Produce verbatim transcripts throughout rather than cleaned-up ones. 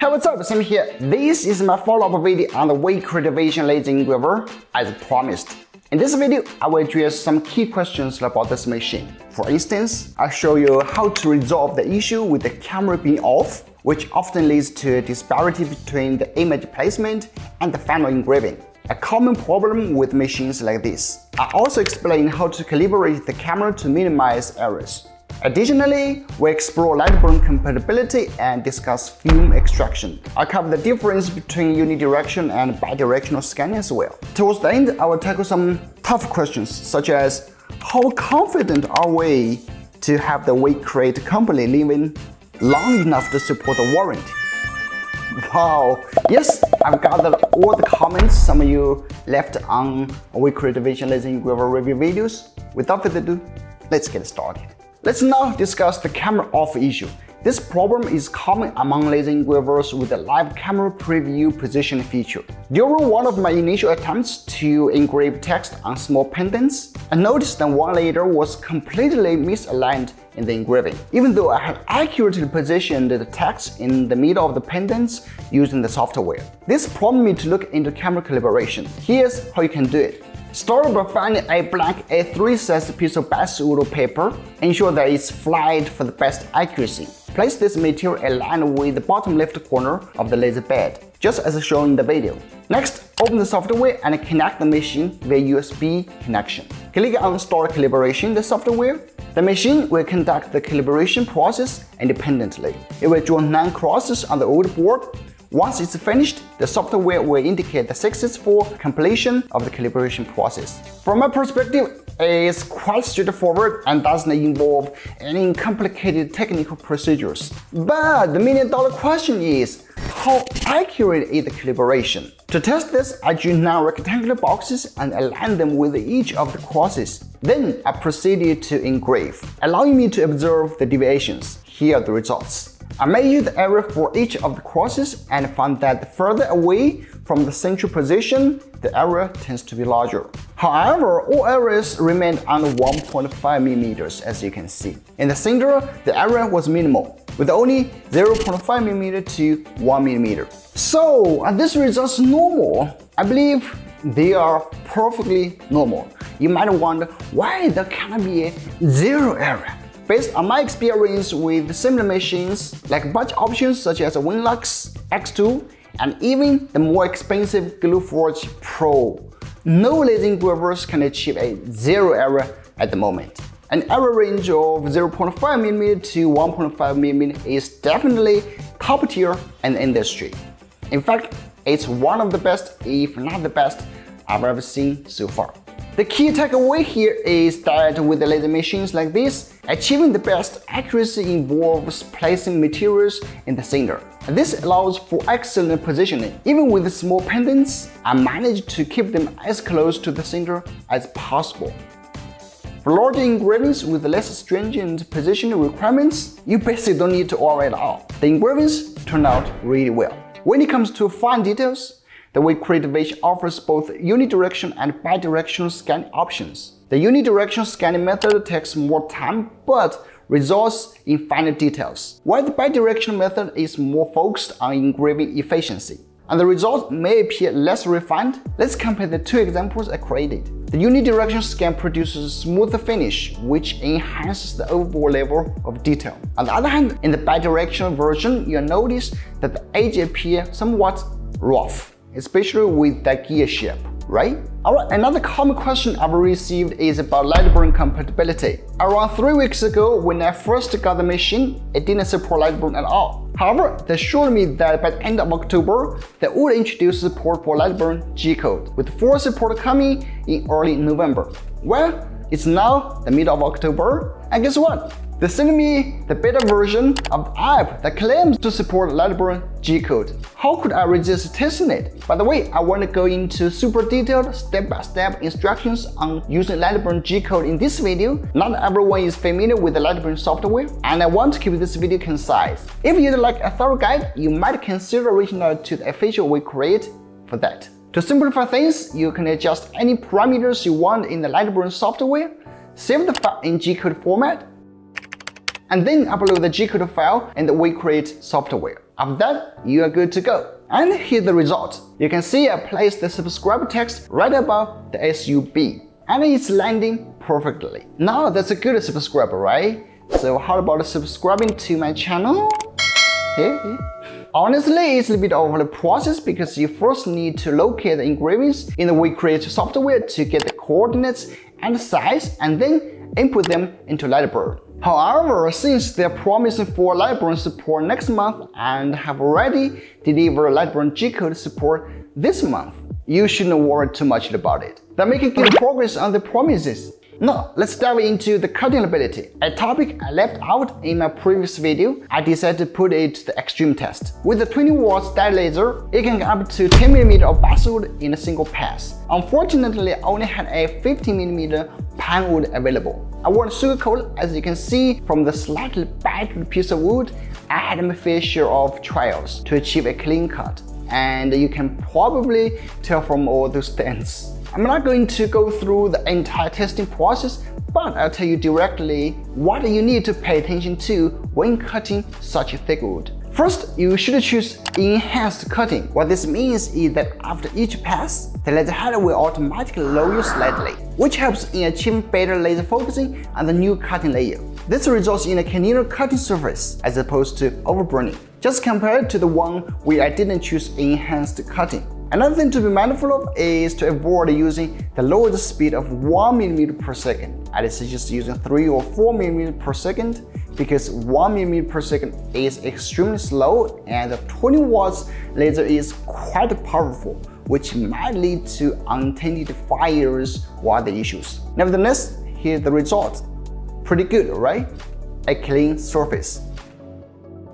Hey, what's up, Sam here. This is my follow-up video on the WeCreat Vision laser engraver as promised. In this video, I will address some key questions about this machine. For instance, I'll show you how to resolve the issue with the camera being off, which often leads to a disparity between the image placement and the final engraving, a common problem with machines like this. I'll also explain how to calibrate the camera to minimize errors. Additionally, we explore Lightburn compatibility and discuss film extraction. I'll cover the difference between unidirection and bidirectional scanning as well. Towards the end, I will tackle some tough questions such as how confident are we to have the WeCreat company living long enough to support the warranty? Wow, yes, I've gathered all the comments some of you left on WeCreat Vision laser engraver review videos. Without further ado, let's get started. Let's now discuss the camera off issue. This problem is common among laser engravers with the live camera preview position feature. During one of my initial attempts to engrave text on small pendants, I noticed that one letter was completely misaligned in the engraving, even though I had accurately positioned the text in the middle of the pendants using the software. This prompted me to look into camera calibration. Here's how you can do it. Start by finding a blank A three size piece of basswood paper. Ensure that it's flat for the best accuracy. Place this material aligned with the bottom left corner of the laser bed, just as shown in the video. Next, open the software and connect the machine via U S B connection. Click on Start Calibration the software. The machine will conduct the calibration process independently. It will draw nine crosses on the old board. Once it's finished, the software will indicate the successful completion of the calibration process. From my perspective, it's quite straightforward and doesn't involve any complicated technical procedures. But the million dollar question is, how accurate is the calibration? To test this, I drew nine rectangular boxes and aligned them with each of the crosses. Then I proceeded to engrave, allowing me to observe the deviations. Here are the results. I measured the area for each of the crosses and found that the further away from the central position, the area tends to be larger. However, all areas remained under one point five millimeters, as you can see. In the center, the area was minimal, with only zero point five millimeter to one millimeter. So, are these results normal? I believe they are perfectly normal. You might wonder why there cannot be a zero area. Based on my experience with similar machines, like budget options such as a Winlux X two and even the more expensive Glowforge Pro, no laser engravers can achieve a zero error at the moment. An error range of zero point five millimeter to one point five millimeter is definitely top tier in the industry. In fact, it's one of the best, if not the best, I've ever seen so far. The key takeaway here is that with the laser machines like this, achieving the best accuracy involves placing materials in the center. This allows for excellent positioning. Even with small pendants, I managed to keep them as close to the center as possible. For larger engravings with less stringent positioning requirements, you basically don't need to worry at all. The engravings turned out really well. When it comes to fine details, the WeCreat Vision offers both unidirection and bidirectional scan options. The unidirectional scanning method takes more time but results in finer details, while the bidirectional method is more focused on engraving efficiency, and the result may appear less refined. Let's compare the two examples I created. The unidirectional scan produces a smoother finish, which enhances the overall level of detail. On the other hand, in the bidirectional version, you'll notice that the edges appear somewhat rough, especially with that gear shape, right? Alright, another common question I've received is about Lightburn compatibility. Around three weeks ago, when I first got the machine, it didn't support Lightburn at all. However, they assured me that by the end of October, they would introduce support for Lightburn G-code, with full support coming in early November. Well, it's now the middle of October, and guess what? They sent me the beta version of the app that claims to support Lightburn G-code. How could I resist testing it? By the way, I want to go into super detailed step-by-step instructions on using Lightburn G-code in this video. Not everyone is familiar with the Lightburn software, and I want to keep this video concise. If you'd like a thorough guide, you might consider reaching out to the official WeCreat for that. To simplify things, you can adjust any parameters you want in the Lightburn software, save the file in G-code format, and then upload the G-code file in the WeCreat software. After that, you are good to go. And here's the result. You can see I placed the subscribe text right above the S U B, and it's landing perfectly. Now that's a good subscriber, right? So how about subscribing to my channel? Yeah, yeah. Honestly, it's a bit of a process because you first need to locate the engravings in the WeCreat software to get the coordinates and size, and then input them into Lightburn. However, since they're promising for Lightburn support next month and have already delivered Lightburn G code support this month, you shouldn't worry too much about it. They're making good progress on the promises. Now, let's dive into the cutting ability, a topic I left out in my previous video. I decided to put it to the extreme test. With the twenty watt dye laser, it can get up to ten millimeters of basswood in a single pass. Unfortunately, I only had a fifteen millimeter pine wood available. I won't sugarcoat, as you can see from the slightly battered piece of wood, I had my fair share of trials to achieve a clean cut, and you can probably tell from all those things. I'm not going to go through the entire testing process, but I'll tell you directly what you need to pay attention to when cutting such a thick wood. First, you should choose enhanced cutting. What this means is that after each pass, the laser head will automatically lower slightly, which helps in achieving better laser focusing on the new cutting layer. This results in a cleaner cutting surface as opposed to overburning, just compared to the one where I didn't choose enhanced cutting. Another thing to be mindful of is to avoid using the lowest speed of one millimeter per second. I suggest using three or four millimeters per second because one millimeter per second is extremely slow, and the twenty watts laser is quite powerful, which might lead to unintended fires or other issues. Nevertheless, here's the result. Pretty good, right? A clean surface.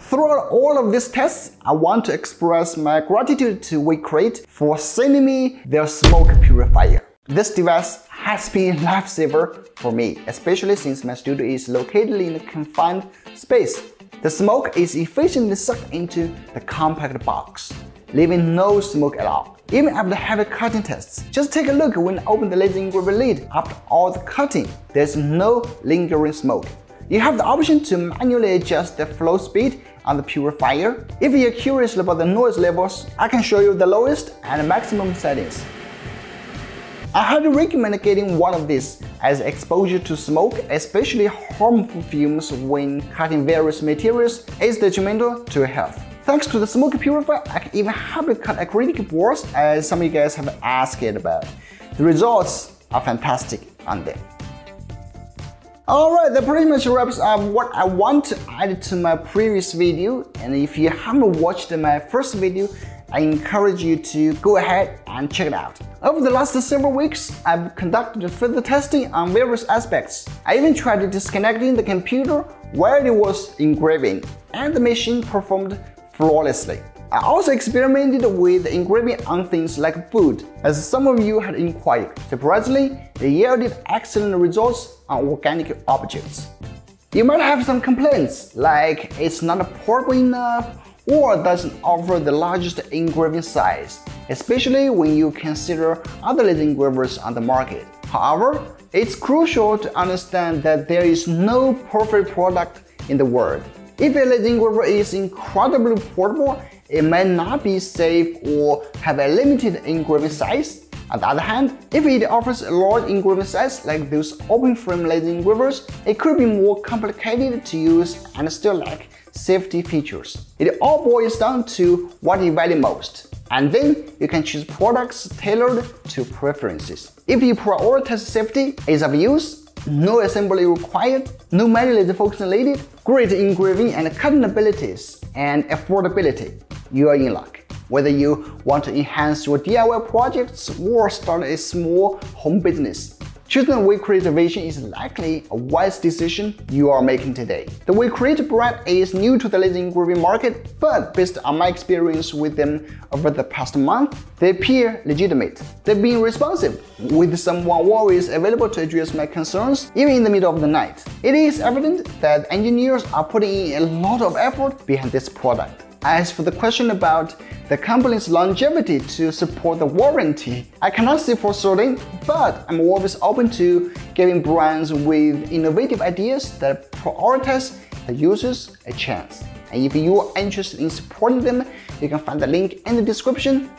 Throughout all of these tests, I want to express my gratitude to WeCreat for sending me their smoke purifier. This device has been a lifesaver for me, especially since my studio is located in a confined space. The smoke is efficiently sucked into the compact box, leaving no smoke at all, even after heavy cutting tests. Just take a look when I open the laser engraving lid. After all the cutting, there's no lingering smoke. You have the option to manually adjust the flow speed on the purifier. If you're curious about the noise levels, I can show you the lowest and maximum settings. I highly recommend getting one of these, as exposure to smoke, especially harmful fumes when cutting various materials, is detrimental to your health. Thanks to the smoke purifier, I can even happily cut acrylic boards, as some of you guys have asked about. The results are fantastic on them. Alright, that pretty much wraps up what I want to add to my previous video, and if you haven't watched my first video, I encourage you to go ahead and check it out. Over the last several weeks, I've conducted further testing on various aspects. I even tried disconnecting the computer while it was engraving, and the machine performed flawlessly. I also experimented with engraving on things like wood, as some of you had inquired. Surprisingly, they yielded excellent results on organic objects. You might have some complaints, like it's not portable enough or doesn't offer the largest engraving size, especially when you consider other laser engravers on the market. However, it's crucial to understand that there is no perfect product in the world. If a laser engraver is incredibly portable, it may not be safe or have a limited engraving size. On the other hand, if it offers a large engraving size like those open frame laser engravers, it could be more complicated to use and still lack safety features. It all boils down to what you value most, and then you can choose products tailored to preferences. If you prioritize safety, ease of use, no assembly required, no manual laser focusing needed, great engraving and cutting abilities, and affordability, you are in luck. Whether you want to enhance your D I Y projects or start a small home business, choosing WeCreat Vision is likely a wise decision you are making today. The WeCreat brand is new to the laser engraving market, but based on my experience with them over the past month, they appear legitimate. They've been responsive, with someone always available to address my concerns, even in the middle of the night. It is evident that engineers are putting in a lot of effort behind this product. As for the question about the company's longevity to support the warranty, I cannot say for certain, but I'm always open to giving brands with innovative ideas that prioritize the users a chance. and if you are interested in supporting them, you can find the link in the description.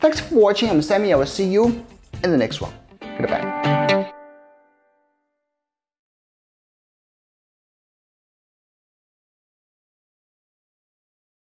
Thanks for watching. I'm Sammy. I will see you in the next one. Goodbye.